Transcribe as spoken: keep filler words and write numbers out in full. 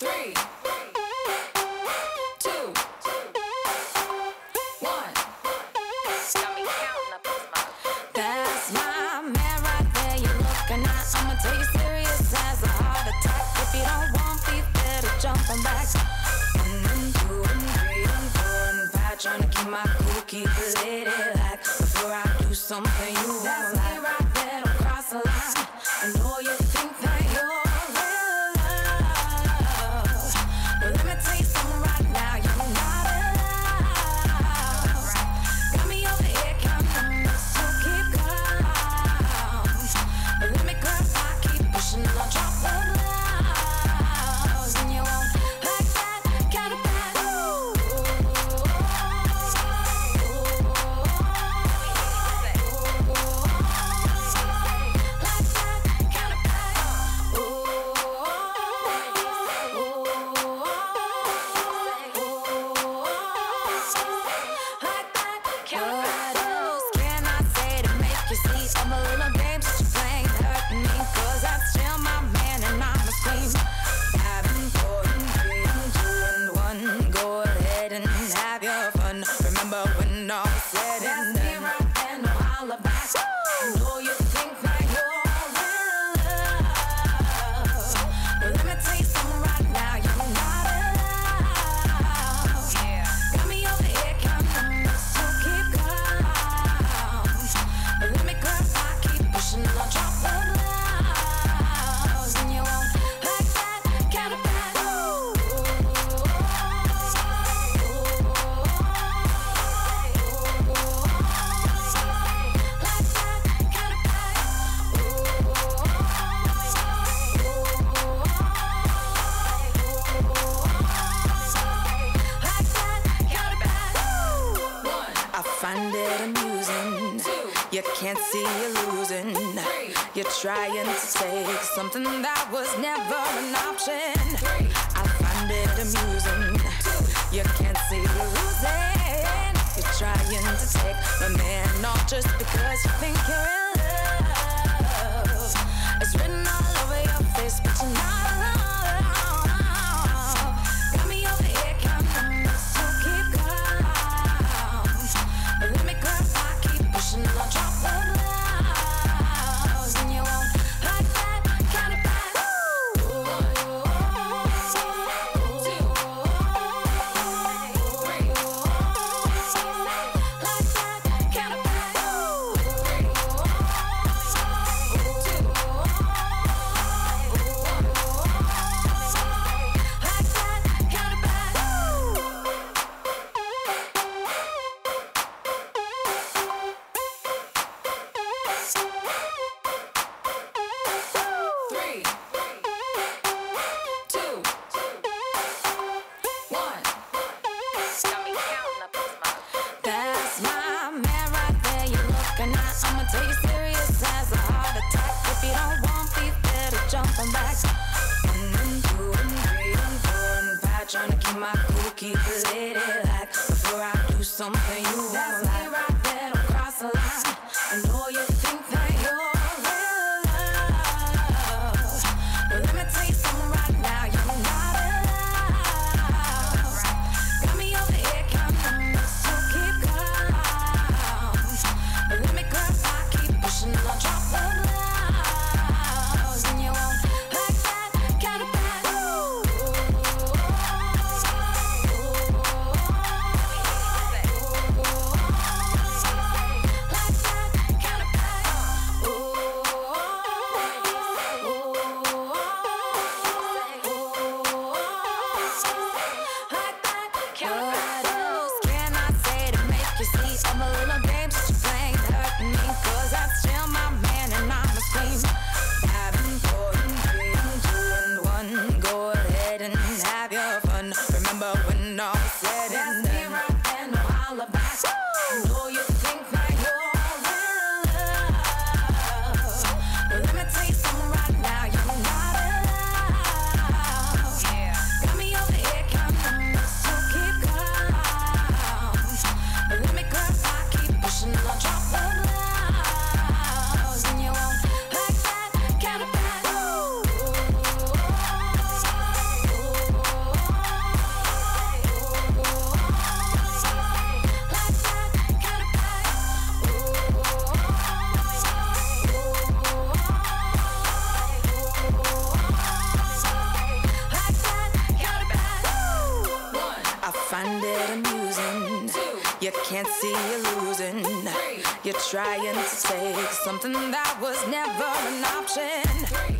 three, two, one. Got me counting up this motherfucker. That's my man right there. You looking at? I'ma take you serious as a heart attack. If you don't want beef, better jump on back. And I'm two and three and four and five, trying to keep my cool, keep it lit like before I do something you won't like. That's me right there. Don't cross the line. I know you think that you're. You can't see you losing. You're trying to take something that was never an option. I find it amusing. You can't see you losing. You're trying to take a man off just because you think you're in love. It's written all over your face, but you're not alone. Got me over here, counting, so keep calm. But let me clarify, keep pushing on. My cool, keep it lit like before I do something you won't like. That's me right there, don't cross the line. I know you think that you're real love, but let me tell you something right now, you're not in love. Got me over here counting up, so keep calm. But let me clarify, keep pushing on drop the line. We'll find it amusing. You can't see you losing. You're trying to take something that was never an option.